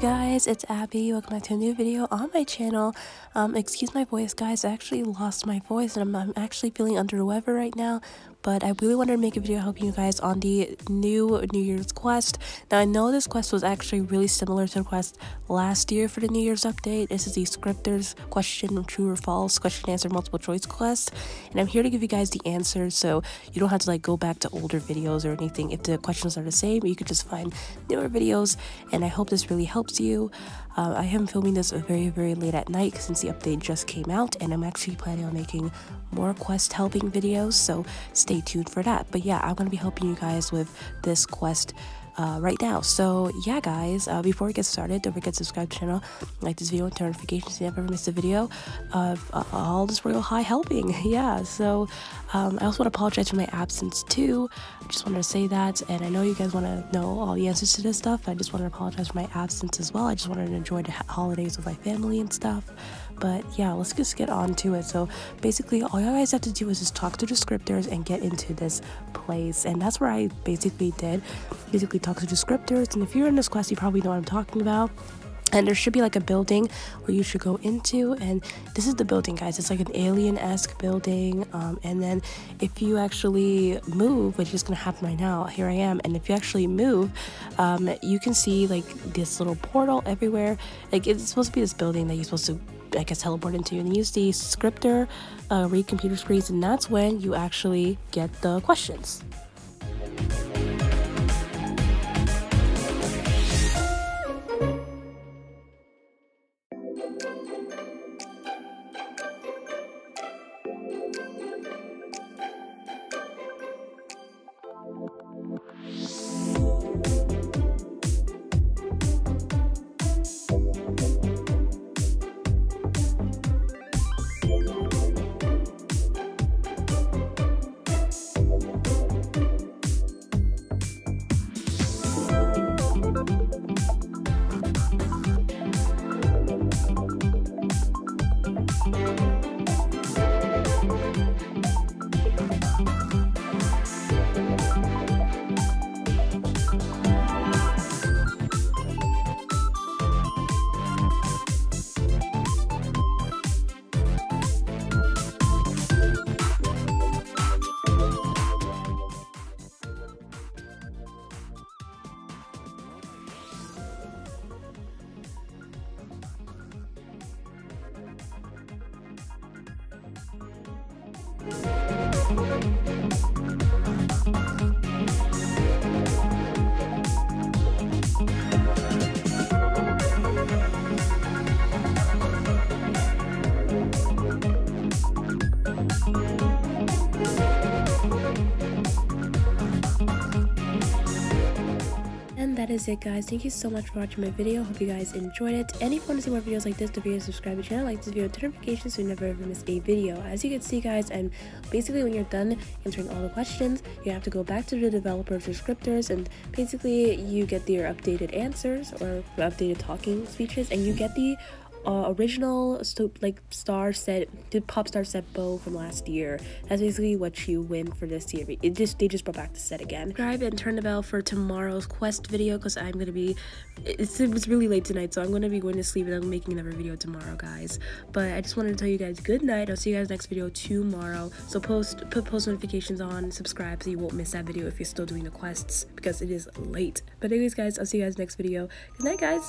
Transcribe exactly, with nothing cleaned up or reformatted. guys, it's Abby. Welcome back to a new video on my channel. Um, excuse my voice, guys. I actually lost my voice and I'm, I'm actually feeling under the weather right now, but I really wanted to make a video helping you guys on the new New Year's quest. Now, I know this quest was actually really similar to the quest last year for the New Year's update. This is the Scripter's question true or false question answer multiple choice quest, and I'm here to give you guys the answers so you don't have to like go back to older videos or anything. If the questions are the same, you could just find newer videos, and I hope this really helps you. Uh, I am filming this very very late at night since the update just came out, and I'm actually planning on making more quest helping videos, so stay tuned for that. But yeah, I'm gonna be helping you guys with this quest uh, right now. So yeah guys, uh, before we get started, don't forget to subscribe to the channel, like this video, and turn notifications so you never miss a video of uh, all this Royale High helping. Yeah, so um, I also want to apologize for my absence too. I just wanted to say that, and I know you guys want to know all the answers to this stuff. I just wanted to apologize for my absence as well. I just wanted to enjoy the holidays with my family and stuff. But yeah, let's just get on to it. So basically all you guys have to do is just talk to the scripters and get into this place, and that's where I basically did basically talk to the scripters. And if you're in this quest, you probably know what I'm talking about, and there should be like a building where you should go into, and this is the building, guys. It's like an alien-esque building, um, and then if you actually move, which is gonna happen right now, here I am, and if you actually move, um, you can see like this little portal everywhere. Like, it's supposed to be this building that you're supposed to, I guess, teleport into, and use the scripter, uh, read computer screens, and that's when you actually get the questions. That is it, guys. Thank you so much for watching my video. Hope you guys enjoyed it, and if you want to see more videos like this, don't forget to subscribe to the channel, like this video, turn notifications so you never ever miss a video. As you can see, guys, and basically when you're done answering all the questions, you have to go back to the developer's descriptors, and basically you get your updated answers or updated talking speeches, and you get the Uh, original like star set the pop star set bow from last year. That's basically what you win for this year. It just they just brought back the set again. Subscribe and turn the bell for tomorrow's quest video, because I'm gonna be it's, it's really late tonight, so I'm gonna be going to sleep, and I'm making another video tomorrow, guys. But I just wanted to tell you guys good night. I'll see you guys next video tomorrow. So post put post notifications on, subscribe so you won't miss that video if you're still doing the quests, because it is late. But anyways, guys, I'll see you guys next video. Good night, guys.